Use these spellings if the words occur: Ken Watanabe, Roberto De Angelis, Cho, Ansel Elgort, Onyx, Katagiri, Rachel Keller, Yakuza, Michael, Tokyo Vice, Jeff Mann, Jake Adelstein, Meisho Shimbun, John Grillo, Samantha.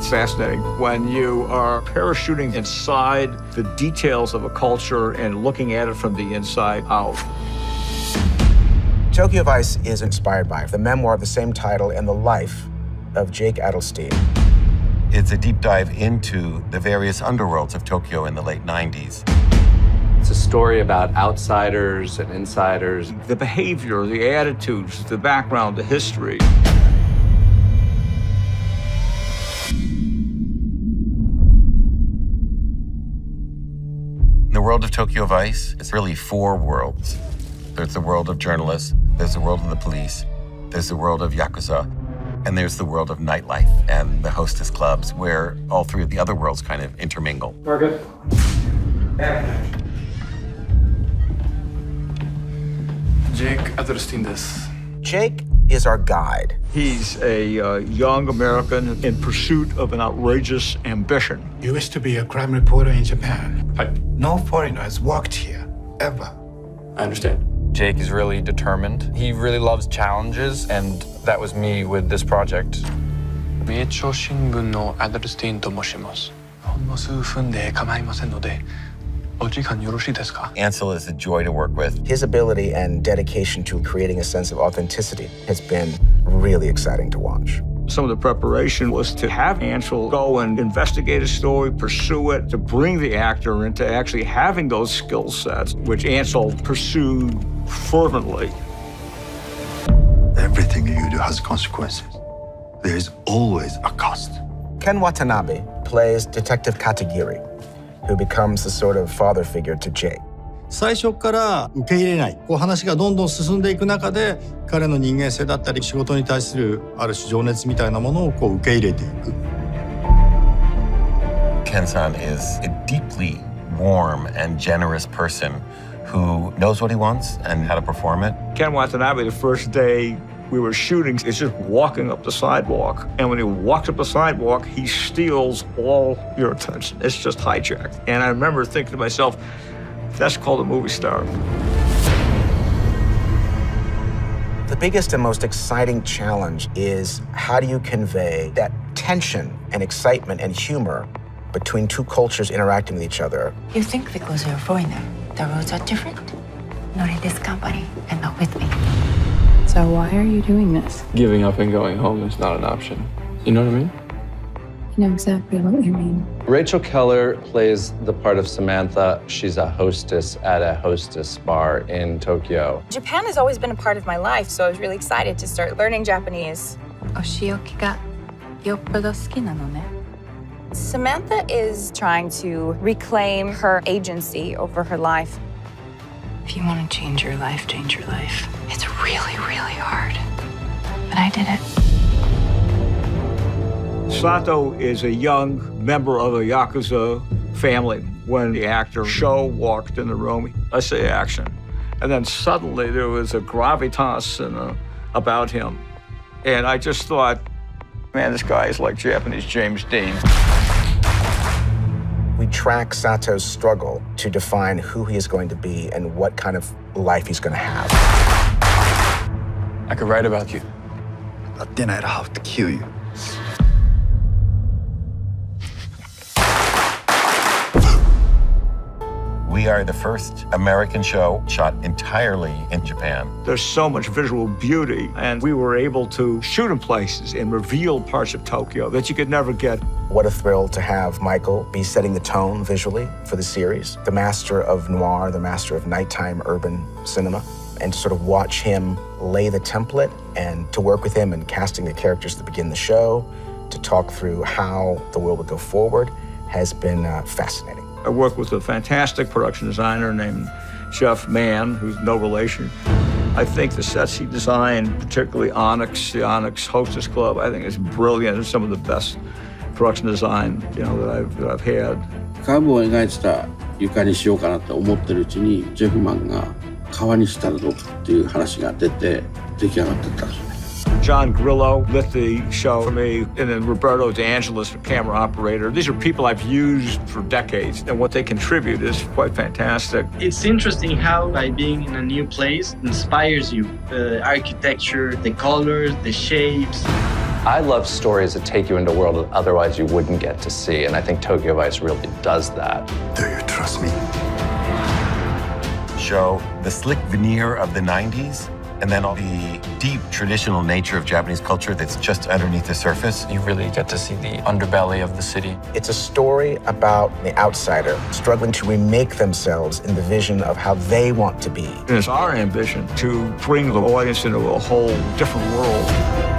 It's fascinating when you are parachuting inside the details of a culture and looking at it from the inside out. Tokyo Vice is inspired by the memoir of the same title and the life of Jake Adelstein. It's a deep dive into the various underworlds of Tokyo in the late 90s. It's a story about outsiders and insiders. The behavior, the attitudes, the background, the history. The world of Tokyo Vice is really four worlds. There's the world of journalists, there's the world of the police, there's the world of Yakuza, and there's the world of nightlife and the hostess clubs, where all three of the other worlds kind of intermingle. We're good. Yeah. Jake Adelstein desu. Jake is our guide. He's a young American in pursuit of an outrageous ambition. You used to be a crime reporter in Japan. No foreigner has worked here, ever. I understand. Jake is really determined. He really loves challenges, and that was me with this project. Meisho Shimbun no Adelstein to moshimasu. Honmo suufun de kamaimasen node. Ansel is a joy to work with. His ability and dedication to creating a sense of authenticity has been really exciting to watch. Some of the preparation was to have Ansel go and investigate a story, pursue it, to bring the actor into actually having those skill sets, which Ansel pursued fervently. Everything you do has consequences. There is always a cost. Ken Watanabe plays Detective Katagiri, who becomes the sort of father figure to Jake. Ken-san is a deeply warm and generous person who knows what he wants and how to perform it. Ken Watanabe, the first day we were shooting, is just walking up the sidewalk. And when he walks up the sidewalk, he steals all your attention. It's just hijacked. And I remember thinking to myself, that's called a movie star. The biggest and most exciting challenge is how do you convey that tension and excitement and humor between two cultures interacting with each other? You think because you're a foreigner, the roads are different? Not in this company and not with me. So why are you doing this? Giving up and going home is not an option. You know what I mean? I know exactly what you mean. Rachel Keller plays the part of Samantha. She's a hostess at a hostess bar in Tokyo. Japan has always been a part of my life, so I was really excited to start learning Japanese. Oshioki ga yoppodo suki nano ne. Samantha is trying to reclaim her agency over her life. If you want to change your life, change your life. It's really, really hard, but I did it. Sato is a young member of a Yakuza family. When the actor Cho walked in the room, I say action. And then suddenly there was a gravitas about him. And I just thought, man, this guy is like Japanese James Dean. We track Sato's struggle to define who he is going to be and what kind of life he's going to have. I could write about you, but then I'd have to kill you. We are the first American show shot entirely in Japan. There's so much visual beauty, and we were able to shoot in places and reveal parts of Tokyo that you could never get. What a thrill to have Michael be setting the tone visually for the series, the master of noir, the master of nighttime urban cinema, and to sort of watch him lay the template and to work with him in casting the characters to begin the show, to talk through how the world would go forward, has been fascinating. I worked with a fantastic production designer named Jeff Mann, who's no relation. I think the sets he designed, particularly Onyx, the Onyx Hostess Club, I think it's brilliant. It's some of the best production design, you know, that I've had. カーブを描いてた床にしようかなと思ってるうちに、ジェフマンが川にしたらどうかっていう話が出て出来上がってったんですよね。 John Grillo lit the show for me, and then Roberto De Angelis, camera operator. These are people I've used for decades, and what they contribute is quite fantastic. It's interesting how, by being in a new place, inspires you. The architecture, the colors, the shapes. I love stories that take you into a world that otherwise you wouldn't get to see, and I think Tokyo Vice really does that. Do you trust me? Show the slick veneer of the 90s, and then all the deep traditional nature of Japanese culture that's just underneath the surface. You really get to see the underbelly of the city. It's a story about the outsider struggling to remake themselves in the vision of how they want to be. It's our ambition to bring the audience into a whole different world.